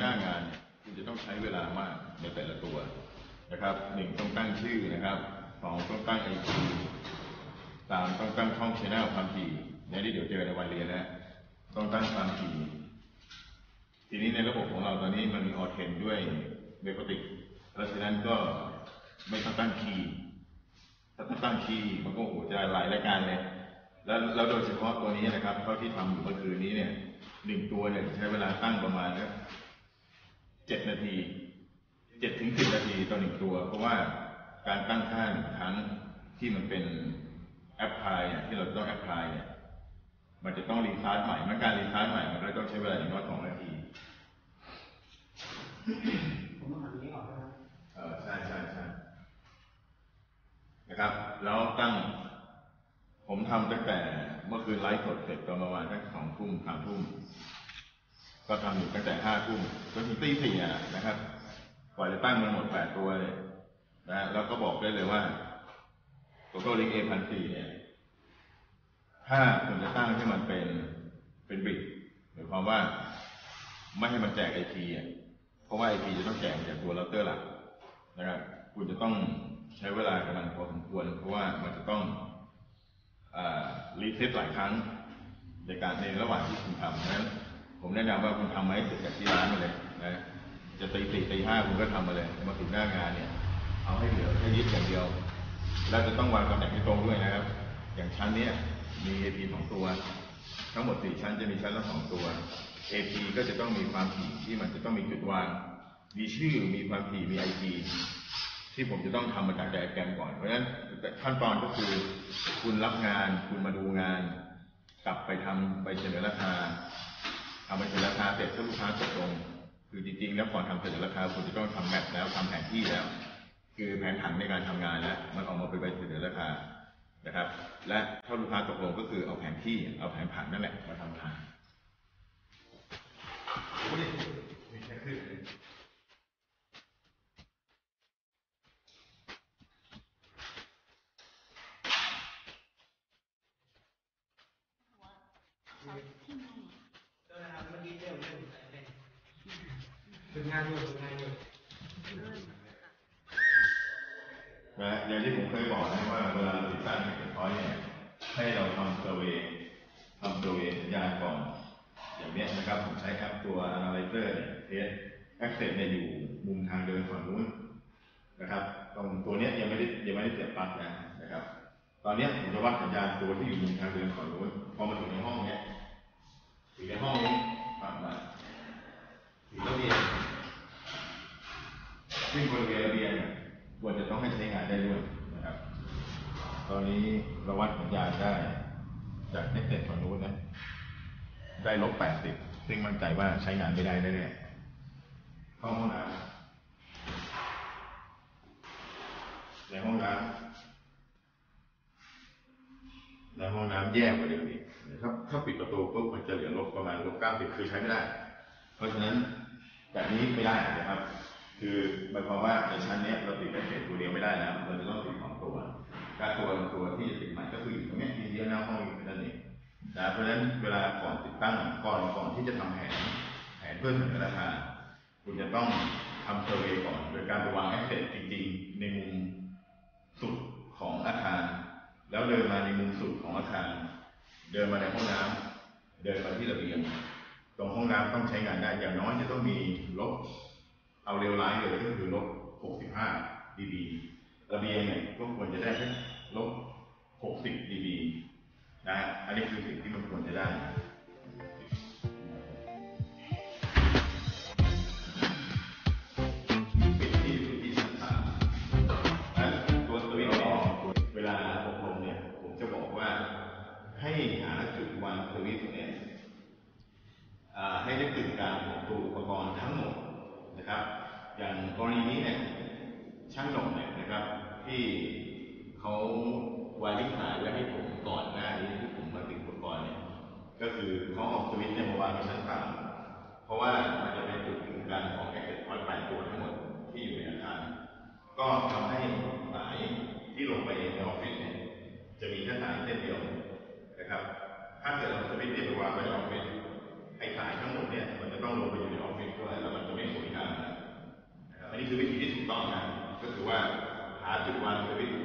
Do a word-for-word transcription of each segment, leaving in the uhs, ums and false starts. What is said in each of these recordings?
หน้างานเนี่ยคุณจะต้องใช้เวลามากในแต่ละตัวนะครับหนึ่งต้องตั้งชื่อนะครับสองต้องตั้งไอพีสามต้องตั้งช่องแชนแนลความถี่ในที่เดี๋ยวเจอในวันเรียนนะต้องตั้งความถี่ทีนี้ในระบบของเราตอนนี้มันมีออเทนด้วยเบโกติกเพราะฉะนั้นก็ไม่ต้องตั้งคีย์ถ้าต้องตั้งคีย์มันก็โหจะหลายรายการเลยแล้วแล้วโดยเฉพาะตัวนี้นะครับเท่าที่ทำอยู่เมื่อคืนนี้เนี่ยหนึ่งตัวเนี่ยใช้เวลาตั้งประมาณนะเจ็ดนาทีเจ็ดถึงสิบนาทีต่อหนึ่งตัวเพราะว่าการตั้งค่าครั้งที่มันเป็นแอปพลายที่เราต้องแอปพลายเนี่ยมันจะต้องรีสตาร์ทใหม่เมื่อการรีสตาร์ทใหม่มันก็ต้องใช้เวลาอย่างน้อยสองนาทีผมต้องหาตัวนี้ก่อนนะครับเออใช่ใช่ใช่นะครับแล้วตั้งผมทำตั้งแต่เมื่อคืนไลฟ์สดเสร็จตอนประมาณตั้งสองทุ่มสามทุ่มก็ทำอยู่ตั้งแต่ห้าทุ่มจนถึงตีสี่นะครับกว่าจะตั้งมันหมดแปดตัวเลยนะแล้วก็บอกได้เลยว่าTotolink A พันสี่เนี่ยถ้าคุณจะตั้งให้มันเป็นเป็นบิตหรือความว่าไม่ให้มันแจกไอพีอ่ะเพราะว่าไอพีจะต้องแจกจากตัวเราเตอร์หลักนะครับคุณจะต้องใช้เวลากับมันพอสมควรเพราะว่ามันจะต้องรีเซ็ตหลายครั้งในการในระหว่างที่คุณทำดังนั้นผมแนะนำว่าคุณทำไหมเสร็จจากที่ร้านมาเลยนะจะตีสี่ตีห้าคุณก็ทำมาเลยมาถึงหน้างานเนี่ยเอาให้เหลือแค่ยึดอย่างเดียวแล้วจะต้องวางตำแหน่งให้ตรงด้วยนะครับอย่างชั้นนี้มี เอ พี สองตัวทั้งหมดสี่ชั้นจะมีชั้นละสองตัว เอ พี ก็จะต้องมีความถี่ที่มันจะต้องมีจุดวางมีชื่อมีความถี่มี ไอ พี ที่ผมจะต้องทำมาจากไดอะแกรมก่อนเพราะฉะนั้นขั้นตอนก็คือคุณรับงานคุณมาดูงานกลับไปทำไปเสนอราคาทำไปเสนอราคาเสร็จถ้าลูกค้าตกลงคือจริงๆแล้วก่อนทำเสนอราคาคุณจะต้องทำแมปแล้วทำแผนที่แล้วคือแผนผังในการทำงานแล้วมันออกมาเป็นใบเสนอราคานะครับและถ้าลูกค้าตกลงก็คือเอาแผนที่เอาแผนผังนั่นแหละมาทำงานถึงงานอยู่ถึงงานอยู่นะอย่างที่ผมเคยบอกนะว่าเวลาติดตั้งเน็ตพอยต์เนี่ยให้เราทำเซอร์เวย์ทำเซอร์เวย์สัญญาณก่อนอย่างนี้นะครับผมใช้แอปตัว analyter เทส access เนี่ยอยู่มุมทางเดินฝั่งนู้นนะครับตรงตัวนี้ยังไม่ได้ยังไม่ได้เสียบปลั๊กนะนะครับตอนนี้ผมจะวัดสัญญาณตัวที่อยู่มุมทางเดินฝั่งนู้นพอมาถึงในห้องเนี้ยถึงในห้องนี้ฝั่งมาถึงระเบียงซึ่งบริเวณระเบียงควรจะต้องให้ใช้งานได้ด้วยนะครับตอนนี้ระวัดสัญญาณได้จากเน็ตเน็ตฝั่งนู้นนะได้ลบแปดสิบซึ่งมั่นใจว่าใช้งานไม่ได้แน่ๆห้องน้ำในห้องน้ำในห้องน้ำแย่กว่าเดิมอีกถ้าถ้าปิดประตูปุ๊บมันจะเหลือลบประมาณลบเก้าสิบคือใช้ไม่ได้เพราะฉะนั้นแบบนี้ไม่ได้นะครับคือหมายความว่าในชั้นนี้เราติดแค่เศษตัวเดียวไม่ได้แล้วเราจะต้องติดสองตัวการตัวตัวที่จะติดใหม่ก็คืออยู่ตรงนี้ทีเดียวหน้าห้องอยู่นั่นเองนะเพราะฉะนั้นเวลาก่อนติดตั้งก่อนก่อนที่จะทำแผนแผนเพื่อเสนอราคาคุณจะต้องทำเซอร์เวย์ก่อนโดยการวางแอคเซสจริงๆในมุมสุดของอาคารแล้วเดินมาในมุมสุดของอาคารเดินมาในห้องน้ำเดินมาที่ระเบียงตรงห้องน้ำต้องใช้งานได้อย่างน้อยจะต้องมีลบเอาเร็วร้ายเลยก็คือลบหกสิบห้า dB ระเบียงเนี่ยก็ควรจะได้แค่ลบหกสิบ dB นะอันนี้คือสิ่งที่มันควรจะได้ปิดที่ปิดที่ชั้นสามนะตัวสวิตช์เนี่ยเวลาอบรมเนี่ยผมจะบอกว่าให้หาจุดวางสวิตช์เนี่ยให้ได้จุดกลางของตัวอุปกรณ์ทั้งหมดนะครับอย่างกรณีนี้เนี่ยช่างหนุ่มเนี่ยนะครับที่เขาวายลิขายไว้ให้ผมก่อนหน้านี้ที่ผมมาติดอุปกรณ์เนี่ยก็คือเขาออกสวิตช์เนี่ยมาวางในชั้นสามเพราะว่ามันจะเป็นจุดถึงการของแอคเซสพอยต์แปดตัวทั้งหมดที่อยู่ในอาคารก็ทำให้สายที่ลงไปในออฟฟิศเนี่ยจะมีแค่สายเส้นเดียวนะครับถ้าเกิดเราสวิตช์เนี่ยไปวางไว้ในออฟฟิศไอ้สายทั้งหมดเนี่ยมันจะต้องลงไปอยู่ในออฟฟิศด้วยแล้วมัน ว่าหาจุดวางสวิตช์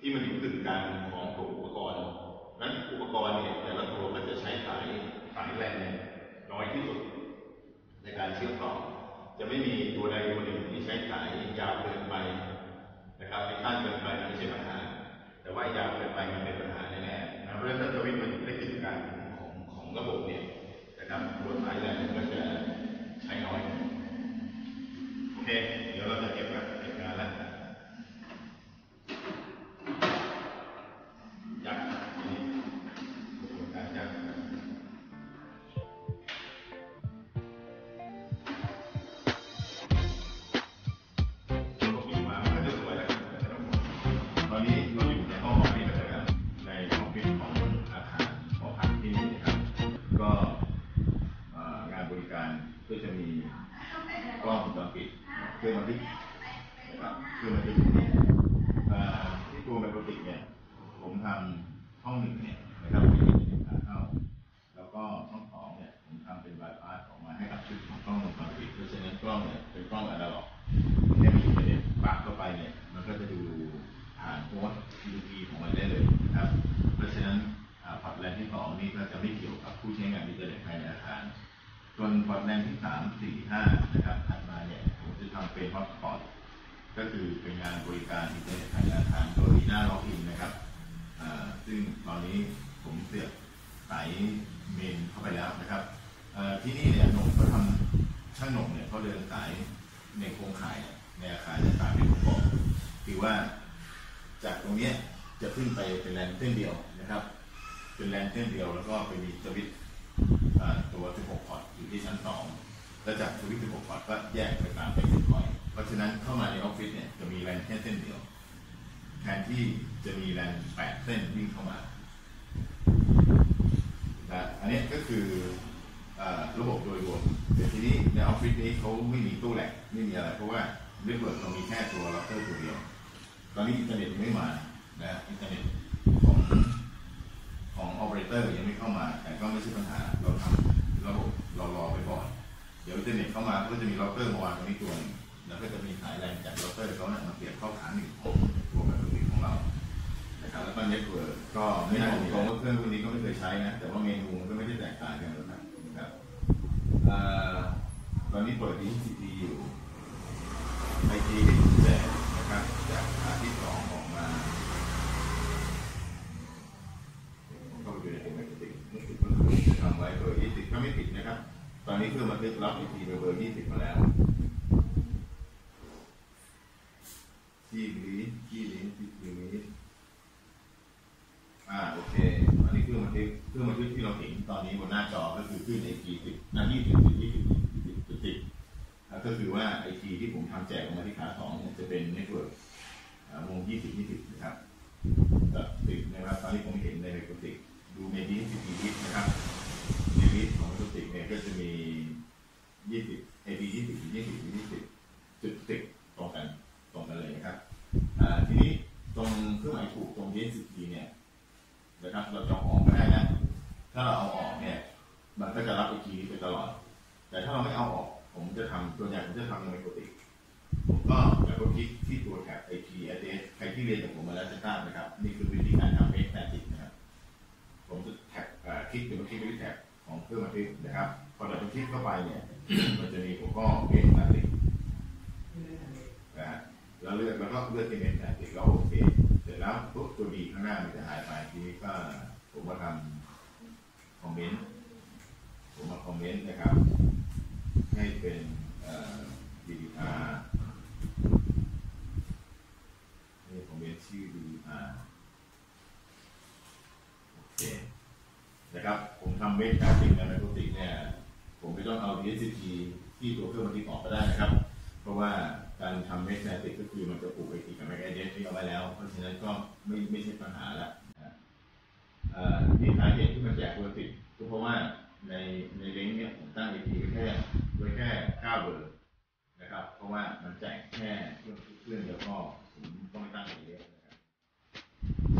ที่มันอยู่ตึงกันของตัวอุปกรณ์นั้นอุปกรณ์เนี่ยแต่ละตัวมันจะใช้สายสายแลนเนี่ยน้อยที่สุดในการเชื่อมต่อจะไม่มีตัวใดตัวหนึ่งที่ใช้สายยาวเกินไปนะครับในขั้นเกินไปมันไม่ใช่ปัญหาแต่ว่ายาวเกินไปมันเป็นปัญหาแน่ๆนะเพราะฉะนั้นสวิตช์มันได้ตึงกันของของระบบเนี่ยนะครับตัวสายแลนก็จะใช้น้อยโอเคเดี๋ยวเราจะเก็บกันเก็บงานแล้วก็จะมีกล้องวงจรปิดเครื่องบันทึกนะครับเครื่องบันทึกนี้ที่ตัวแบบปกติเนี่ยผมทำห้องหนึ่งเนี่ยนะครับที่เป็นขาเข้าแล้วก็ห้องสองเนี่ยผมทำเป็นบายพาสออกมาให้กับชุดของกล้องวงจรปิดเพราะฉะนั้นกล้องเนี่ยเป็นกล้องอะนาล็อกเนี่ยมันจะปากเข้าไปเนี่ยมันก็จะดูผ่านโค้ด ยู พี ของมันได้เลยนะครับเพราะฉะนั้นพอร์ตแลนที่สองนี่ก็จะไม่เกี่ยวกับผู้ใช้งานอินเทอร์เน็ตภายในอาคารส่วนพอร์ตแลนที่สาม สี่ ห้านะครับถัดมาเนี่ยผมจะทำเป็นฮอตสปอตก็คือเป็นงานบริการอินเทอร์เน็ตภายในอาคารโดยหน้าล็อกอินนะครับซึ่งตอนนี้ผมเสียบสายเมนเข้าไปแล้วนะครับที่นี่เนี่ยหนุ่มก็ทำช่างหนุ่มเนี่ยเขาเดินสายในโครงข่ายในอาคารจะตามที่ผมบอกคือว่าจากตรงนี้จะขึ้นไปเป็นแลนเส้นเดียวนะครับเป็นแลนเส้นเดียวแล้วก็ไปมีสวิตช์ตัวสิบหกพอร์ตอยู่ที่ชั้นสองและจากสวิตช์สิบหกพอร์ตก็แยกไปตามเป็นสิบพอร์ตเพราะฉะนั้นเข้ามาในออฟฟิศเนี่ยจะมีแลนแค่เส้นเดียวแทนที่จะมีแลนแปดเส้นวิ่งเข้ามานะอันนี้ก็คือระบบโดยรวมแต่ทีนี้ในออฟฟิศนี้เขาไม่มีตู้แหลกไม่มีอะไรเพราะว่าเน็ตเวิร์กเรามีแค่ตัวเราเตอร์ตัวเดียวตอนนี้อินเทอร์เน็ตไม่มานะอินเทอร์เน็ตของของออเปอเรเตอร์ยังไม่เข้ามาแต่ก็ไม่ใช่ปัญหาเราทำระบบเรารอไปก่อนเดี๋ยวอินเทอร์เน็ตเข้ามาก็จะมีเราเตอร์มาวางตรงนี้ตัวนึงแล้วก็จะมีสายแลนจากเราเตอร์เขาเนี่ยมาเปลี่ยนเข้าฐานหนึ่งของตัวแบบนี้ของเรานะครับแล้วก็เน็ตเวิร์กก็ไม่น่าจะมีของเครื่องพวกนี้ก็ไม่เคยใช้นะแต่ว่าเมนูมันก็ไม่ได้แตกต่างกันนะครับตอนนี้เปิดดีซีทีอยู่ไอทีแต่นะครับจากฐานที่สองออกมาทำไว้เบอร์ยี่สิบก็ไม่ผิดนะครับตอนนี้เครื่องบันทึกรับอีกทีเบอร์ยี่สิบมาแล้วที่นี้ที่นี้ที่นี้อ่าโอเคตอนนี้เครื่องบันทึกเครื่องบันทึกที่เราเห็นตอนนี้บนหน้าจอก็คือขึ้นไอทีสิบหน้ายี่สิบจุดยี่สิบจุดสิบแล้วก็คือว่าไอทีที่ผมทำแจกออกมาที่ขาสองเนี่ยจะเป็นเน็ตเวิร์กวงยี่สิบยี่สิบนะครับตัดติดนะครับตอนนี้ผมเห็นในปกติดูในลิสต์สิบลิสต์นะครับในลิสต์ของสติเนี่ยก็จะมียี่สิบ เอ ดี ยี่สิบ ยี่สิบ ยี่สิบจุดสิบตรงกันตรงกันเลยนะครับทีนี้ตรงเครื่องหมายถูกตรงลิสต์สิบเนี่ยนะครับเราจะออกไม่ได้นะถ้าเราเอาออกเนี่ยมันก็จะรับไอคีไปตลอดแต่ถ้าเราไม่เอาออกผมจะทำตัวอย่างผมจะทำในปกติผมก็จะกดคลิกที่ตัวแท็บไอคีแอดเดสใครที่เรียนจากผมมาแล้วจะทราบนะครับนี่คือวิธีการทำเว็บแปดสิบนะครับผมจะแท็บคลิกเป็นคลิกไปที่แท็บของเครื่องบันทึกนะครับพอเราคลิกเข้าไปเนี่ยมันจะมีหัวข้อเพจแท็บนะฮะแล้วเลือกแล้วก็เลือกที่เพจแท็บแล้วโอเคเสร็จแล้วปุ๊บตัวดีข้างหน้ามันจะหายไปทีนี้ก็ผมมาทำคอมเมนต์ผมมาคอมเมนต์นะครับให้เป็นดีดีอาร์ให้คอมเมนต์ชื่อดีดีอาร์นะครับผมทำเว็บกราฟิกในปกติเนี่ยผมไม่ต้องเอา ดี เอส พี ที่ตัวเครื่องบันทึกออกก็ได้นะครับเพราะว่าการทำเว็บกราฟิกก็คือมันจะปลูกไอทีกับแม็กไอเดียที่เอาไว้แล้วเพราะฉะนั้นก็ไม่ไม่ใช่ปัญหาละนี่สาเหตุที่มันแจกเบอร์สิบก็เพราะว่าในในเล้งเนี่ยผมตั้งไอทีไว้แค่ไว้แค่เก้าเบอร์นะครับเพราะว่ามันแจกแค่เครื่องเครื่องเดียวก็ผมต้องตั้งไอเดียนะครับ